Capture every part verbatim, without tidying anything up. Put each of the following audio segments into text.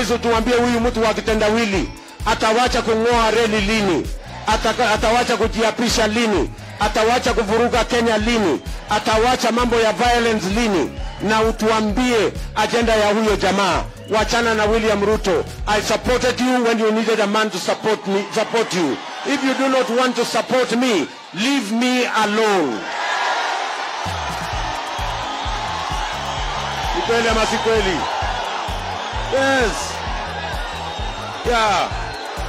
hizo tuambie huyu mtu wakitendawili atawacha kungoa reli lini, Ataka, atawacha kujiapisha lini, atawacha kuvuruga Kenya lini, atawacha mambo ya violence lini, na utuambie agenda ya huyo jamaa. Wachana na William Ruto. I supported you when you needed a man to support me, support you. If you do not want to support me, leave me alone. Ikweli ama si kweli? Yes. Yeah.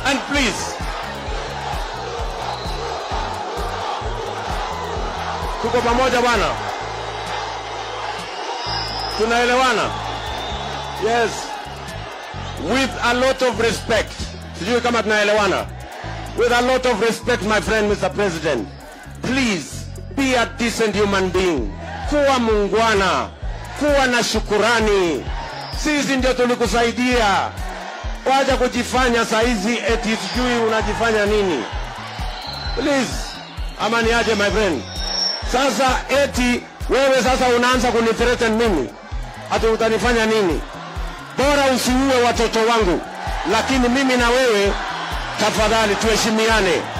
And please, tuko pamoja bwana. Tunaelewana. Yes. With a lot of respect. Sijui kama tunaelewana. With a lot of respect, my friend, Mister President. Please, be a decent human being. Kuwa mungwana. Kuwa na shukurani. Sisi ndio tulikusaidia. Waja kujifanya saizi eti sijui unajifanya nini. Please, amani aje, my friend. Sasa eti wewe sasa unaanza kunithreaten mimi. Ati utanifanya nini? Bora usiue watoto wangu. Lakini mimi na wewe tafadhali tuheshimiane.